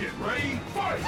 Get ready, fight!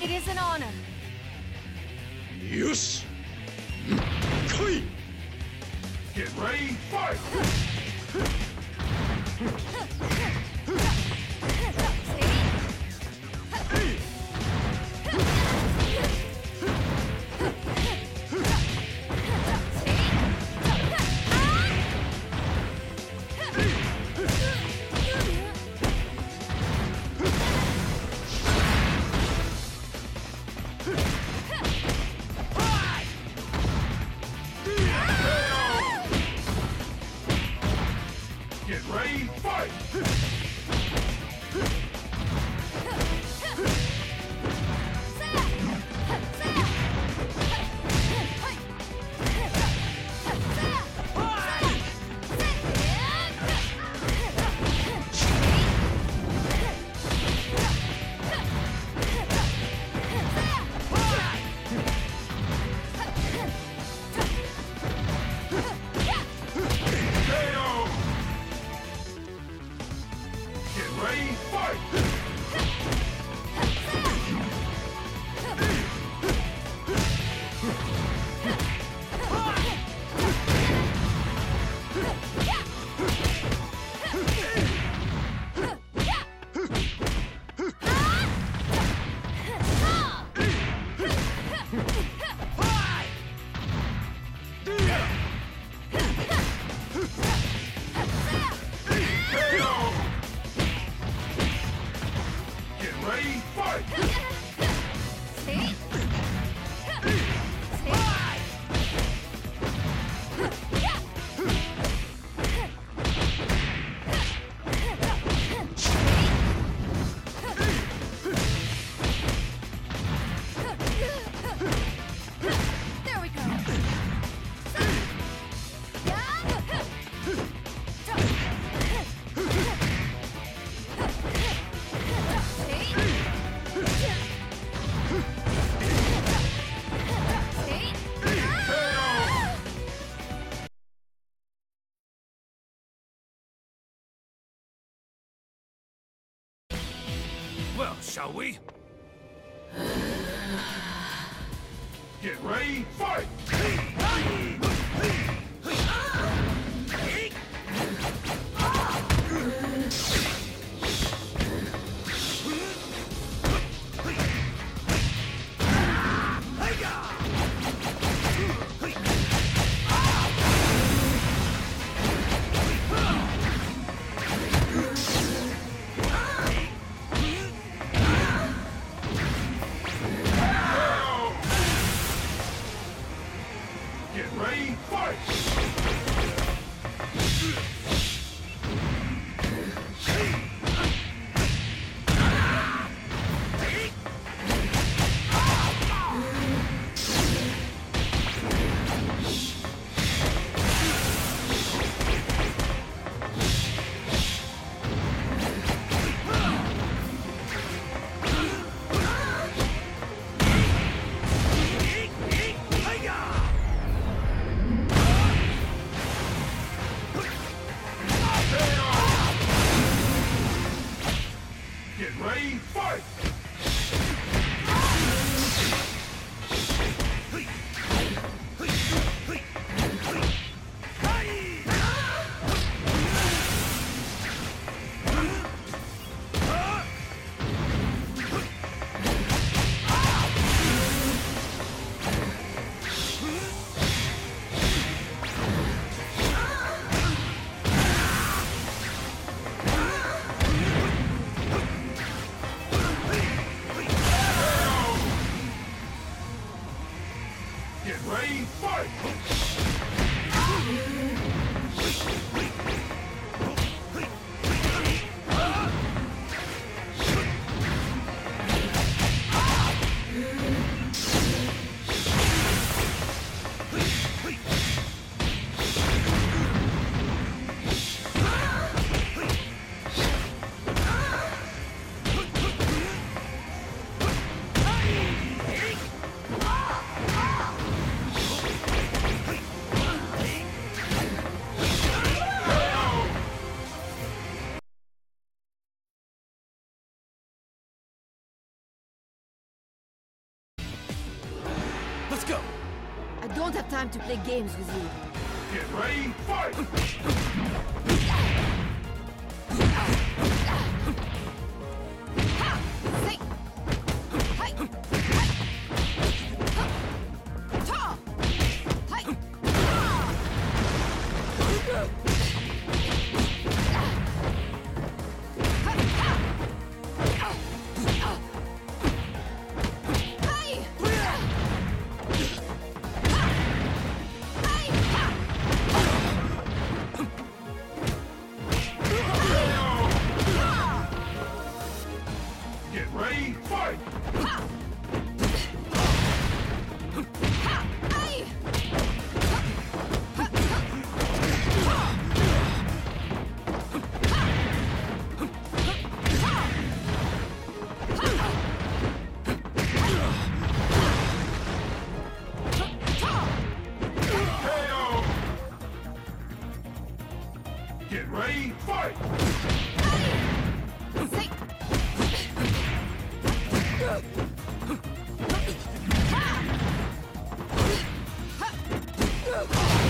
It is an honor. Yes. Get ready, fight! shall we? Get ready, fight! I don't have time to play games with you. Get ready, fight! Oh!